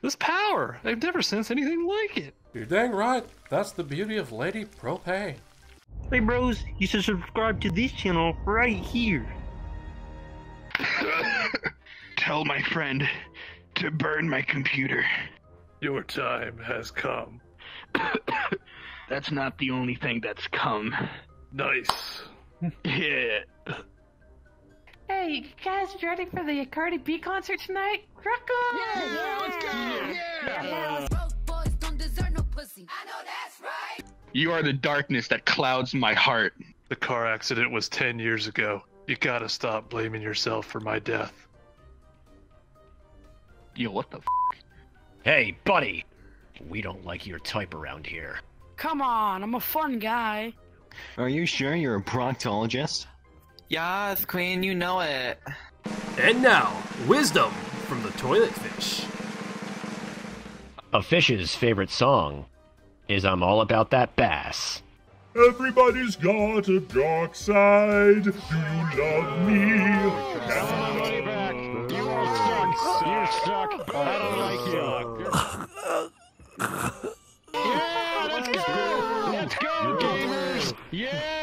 This power! I've never sensed anything like it! You're dang right! That's the beauty of Lady Propane. Hey bros, you should subscribe to this channel right here. Tell my friend to burn my computer. Your time has come. That's not the only thing that's come. Nice. Yeah. Hey, guys, you ready for the Cardi B concert tonight? Rock on! Yeah, yeah, let's go! Yeah! Broke boys don't deserve no pussy. I know that's right! You are the darkness that clouds my heart. The car accident was 10 years ago. You gotta stop blaming yourself for my death. Yo, what the f***? Hey, buddy! We don't like your type around here. Come on, I'm a fun guy. Are you sure you're a proctologist? Yas, Queen, you know it. And now, wisdom from the toilet fish. A fish's favorite song is I'm All About That Bass. Everybody's got a dark side. Do you love me? Everybody back. You are stuck. You're stuck. I don't like you. Yeah, let's go. Let's go, gamers. Yeah.